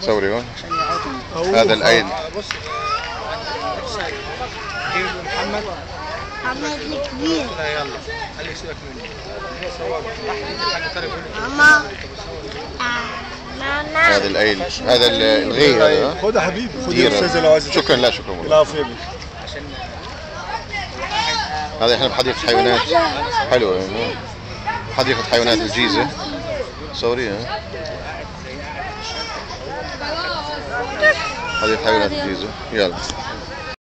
صوري هون هذا العين. بص محمد الكبير. لا يلا خليه يسيبك مني. ماما هذا العين هذا الغي هذا. خذها حبيبي خذها استاذ لو عايز. شكرا لا شكرا والله. لا فيبي. هذا احنا بحديقة حيوانات حلوة حديقة حيوانات الجيزة. صوري هذه حيوانات الجيزة. يلا.